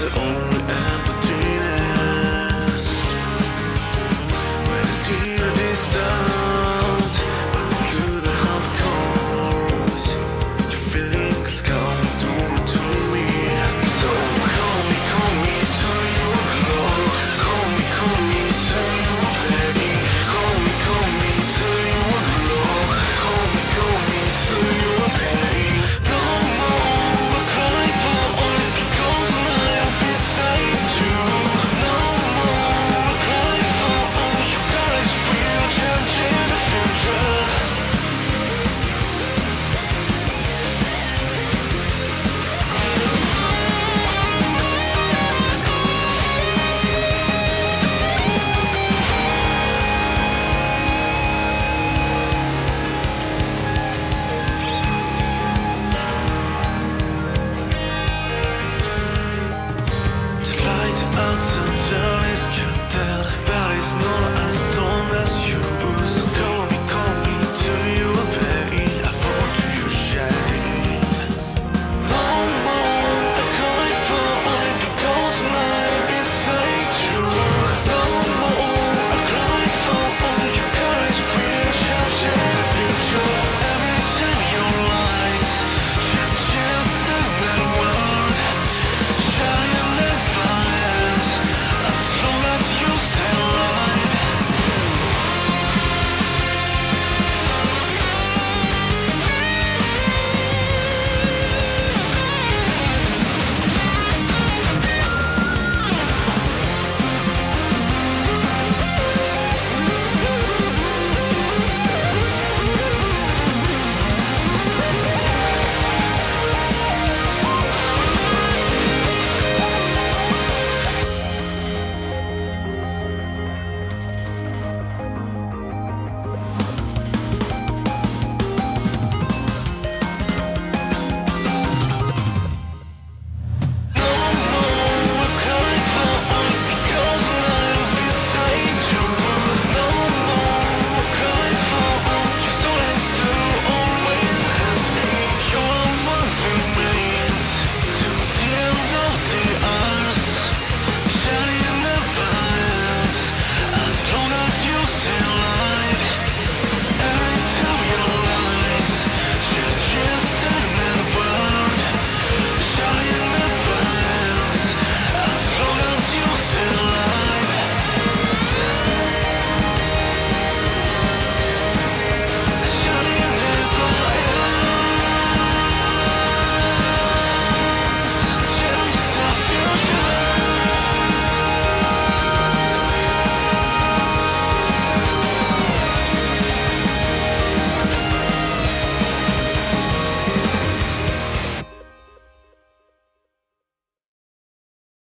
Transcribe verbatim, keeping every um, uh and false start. the only